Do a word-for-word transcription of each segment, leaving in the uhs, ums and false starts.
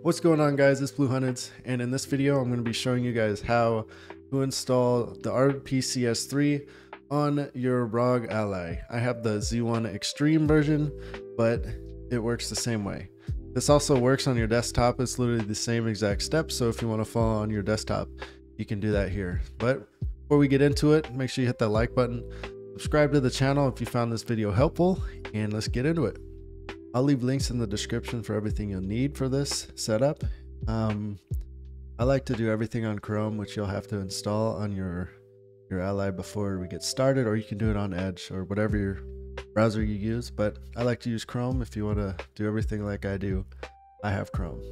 What's going on, guys? It's Blu three hunnids, and in this video I'm going to be showing you guys how to install the R P C S three on your R O G Ally. I have the Z one extreme version, but it works the same way. This also works on your desktop. It's literally the same exact step, so if you want to follow on your desktop you can do that here. But before we get into it, make sure you hit that like button, subscribe to the channel if you found this video helpful, and let's get into it. I'll leave links in the description for everything you'll need for this setup. Um, I like to do everything on Chrome, which you'll have to install on your, your Ally before we get started, or you can do it on Edge or whatever your browser you use. But I like to use Chrome if you want to do everything like I do. I have Chrome.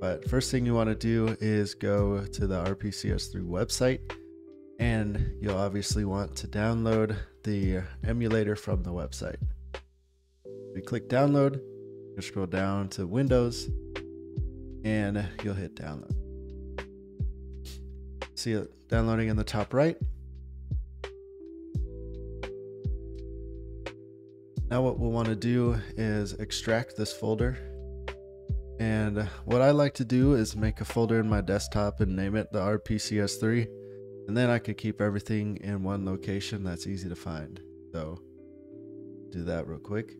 But first thing you want to do is go to the R P C S three website, and you'll obviously want to download the emulator from the website. You click download, you scroll down to Windows, and you'll hit download. See it downloading in the top right. Now what we'll want to do is extract this folder. And what I like to do is make a folder in my desktop and name it the R P C S three. And then I could keep everything in one location that's easy to find. So do that real quick.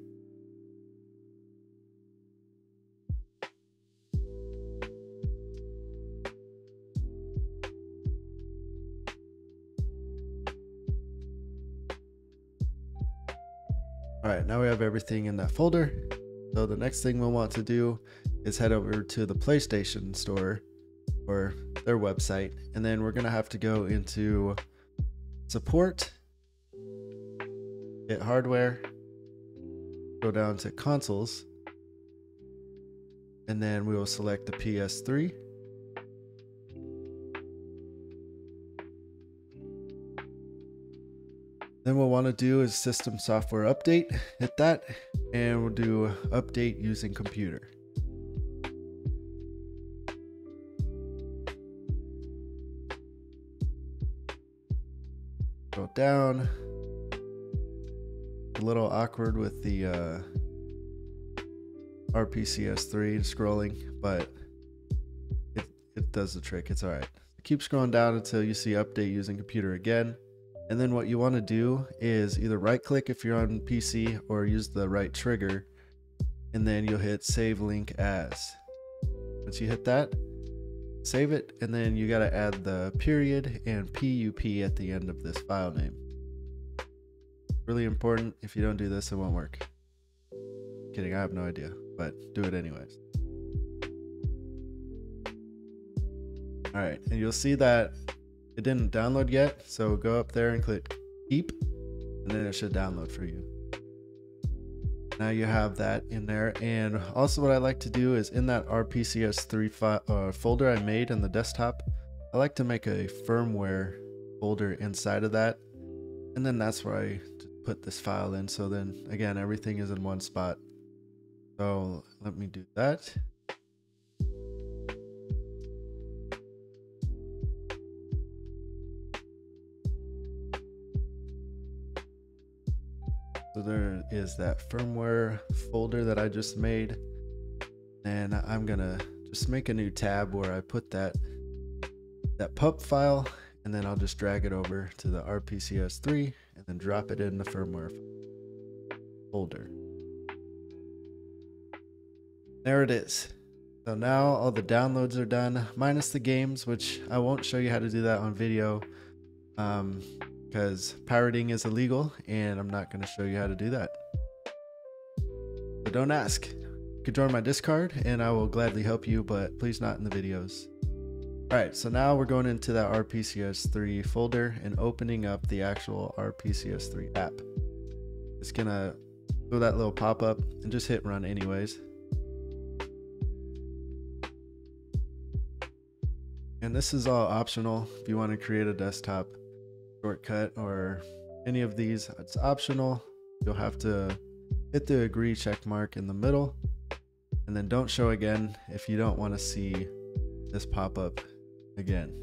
All right, now we have everything in that folder. So the next thing we'll want to do is head over to the PlayStation Store or their website. And then we're gonna have to go into support, hit hardware, go down to consoles, and then we will select the P S three. Then we'll want to do is system software update, hit that, and we'll do update using computer. Go down, a little awkward with the uh, R P C S three scrolling, but it, it does the trick, it's all right. Keep scrolling down until you see update using computer again. And then what you want to do is either right click if you're on P C or use the right trigger, and then you'll hit save link as. Once you hit that, save it, and then you got to add the period and P U P at the end of this file name. Really important. If you don't do this, it won't work. Kidding, I have no idea, but do it anyways. All right, and you'll see that it didn't download yet, so go up there and click keep, and then it should download for you. Now you have that in there. And also what I like to do is in that R P C S three file, uh, folder I made in the desktop, I like to make a firmware folder inside of that, and then that's where I put this file in. So then again, everything is in one spot. So let me do that. So there is that firmware folder that I just made, and I'm gonna just make a new tab where I put that that pup file, and then I'll just drag it over to the R P C S three and then drop it in the firmware folder. There it is. So now all the downloads are done, minus the games, which I won't show you how to do that on video. Um, because pirating is illegal, and I'm not going to show you how to do that. So don't ask. You can join my Discord, and I will gladly help you, but please not in the videos. All right, so now we're going into that R P C S three folder and opening up the actual R P C S three app. It's going to do that little pop-up and just hit run anyways. And this is all optional if you want to create a desktop shortcut or any of these. It's optional. You'll have to hit the agree check mark in the middle, and then don't show again if you don't want to see this pop-up again.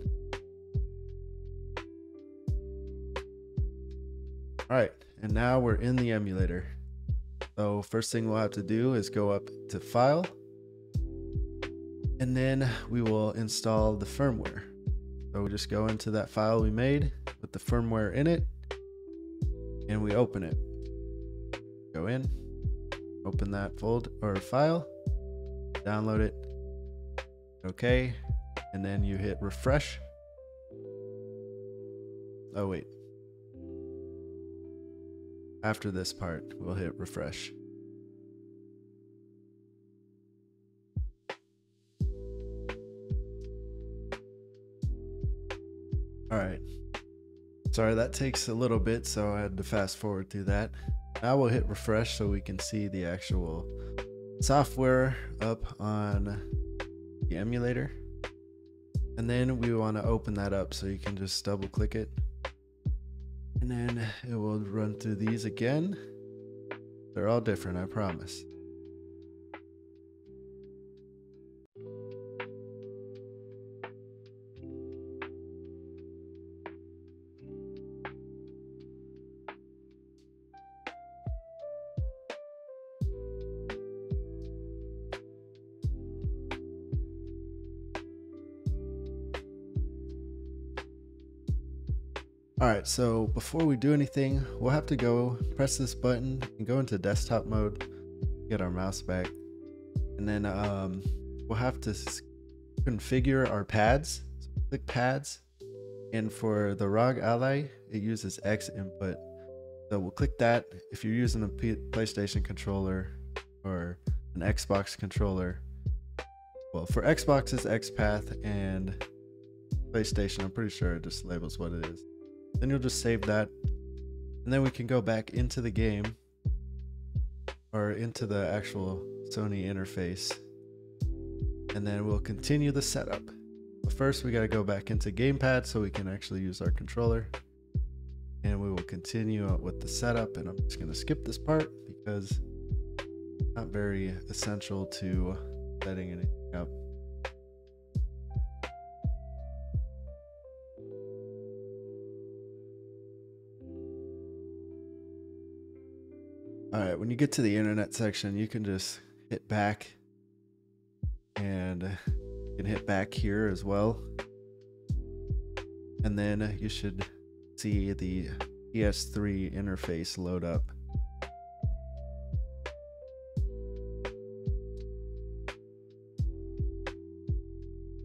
All right, and now we're in the emulator. So first thing we'll have to do is go up to file, and then we will install the firmware. So we just go into that file we made with the firmware in it, and we open it. Go in, open that folder or file, download it, okay, and then you hit refresh. Oh wait, after this part we'll hit refresh. All right, sorry that takes a little bit, so I had to fast forward through that. Now we'll hit refresh so we can see the actual software up on the emulator, and then we want to open that up, so you can just double click it, and then it will run through these again. They're all different, I promise. All right, so before we do anything, we'll have to go press this button and go into desktop mode, get our mouse back, and then um, we'll have to configure our pads. So click pads, and for the R O G Ally, it uses X input. So we'll click that. If you're using a P PlayStation controller or an Xbox controller, well, for Xbox it's X path, and PlayStation, I'm pretty sure it just labels what it is. Then you'll just save that, and then we can go back into the game or into the actual Sony interface, and then we'll continue the setup. But first we got to go back into gamepad so we can actually use our controller, and we will continue with the setup. And I'm just going to skip this part because it's not very essential to setting anything up. All right, when you get to the internet section, you can just hit back, and you can hit back here as well. And then you should see the P S three interface load up.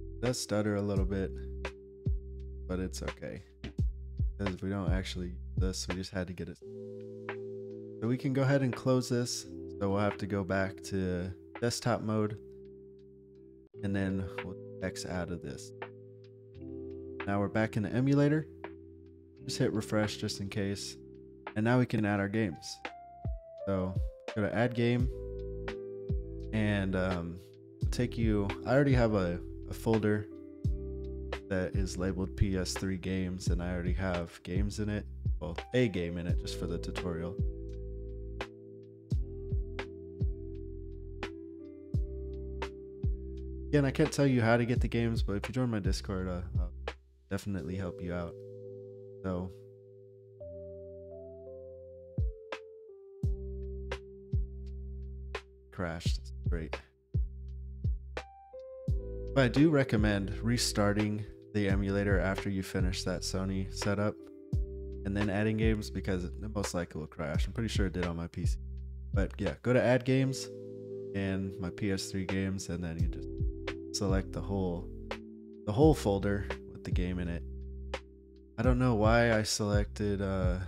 It does stutter a little bit, but it's okay, because we don't actually use this, we just had to get it. So we can go ahead and close this. So we'll have to go back to desktop mode, and then we'll X out of this. Now we're back in the emulator. Just hit refresh just in case. And now we can add our games. So go to add game, and um, take you, I already have a, a folder that is labeled P S three games, and I already have games in it. Well, a game in it just for the tutorial. Again, I can't tell you how to get the games, but if you join my Discord, uh, I'll definitely help you out. So, crashed. That's great. But I do recommend restarting the emulator after you finish that Sony setup, and then adding games, because it most likely will crash. I'm pretty sure it did on my P C. But yeah, go to add games and my P S three games, and then you just select the whole the whole folder with the game in it. I don't know why I selected uh,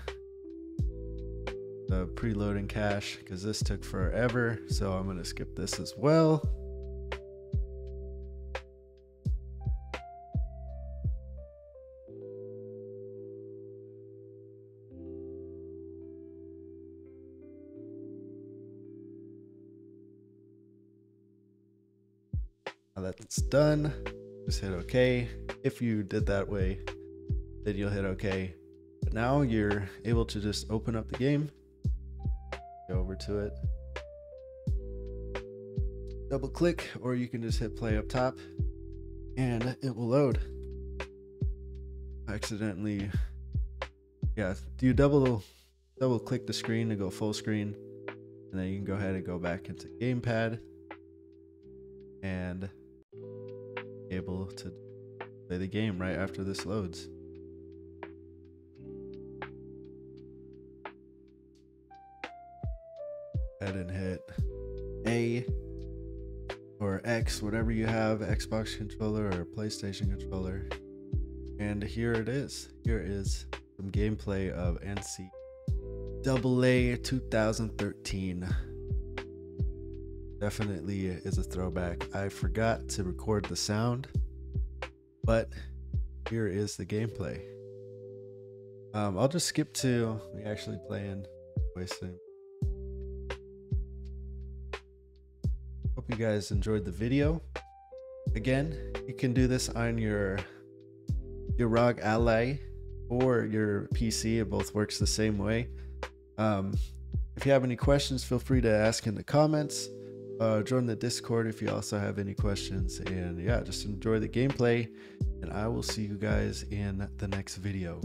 the preloading cache, because this took forever, so I'm gonna skip this as well. Now that's done, just hit OK. If you did that way, then you'll hit OK. But now you're able to just open up the game, go over to it, double click, or you can just hit play up top, and it will load. I accidentally, yeah, you double double click the screen to go full screen, and then you can go ahead and go back into gamepad, and be able to play the game right after this loads. Ahead and hit A or X, whatever you have, Xbox controller or PlayStation controller. And here it is. Here is some gameplay of N C A A twenty thirteen. Definitely is a throwback. I forgot to record the sound, but here is the gameplay. Um, I'll just skip to me actually playing voice sim. Hope you guys enjoyed the video. Again, you can do this on your your R O G Ally or your P C. It both works the same way. Um, if you have any questions, feel free to ask in the comments. Uh, join the Discord if you also have any questions, and yeah, just enjoy the gameplay, and I will see you guys in the next video.